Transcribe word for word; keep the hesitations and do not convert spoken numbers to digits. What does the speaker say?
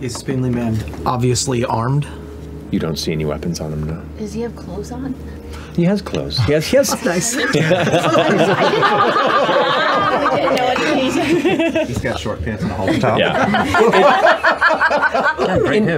Is Spindly Man obviously armed? You don't see any weapons on him, no. Does he have clothes on? He has clothes. Yes, he has. Nice. He's got short pants and a halter top. Yeah. it, it,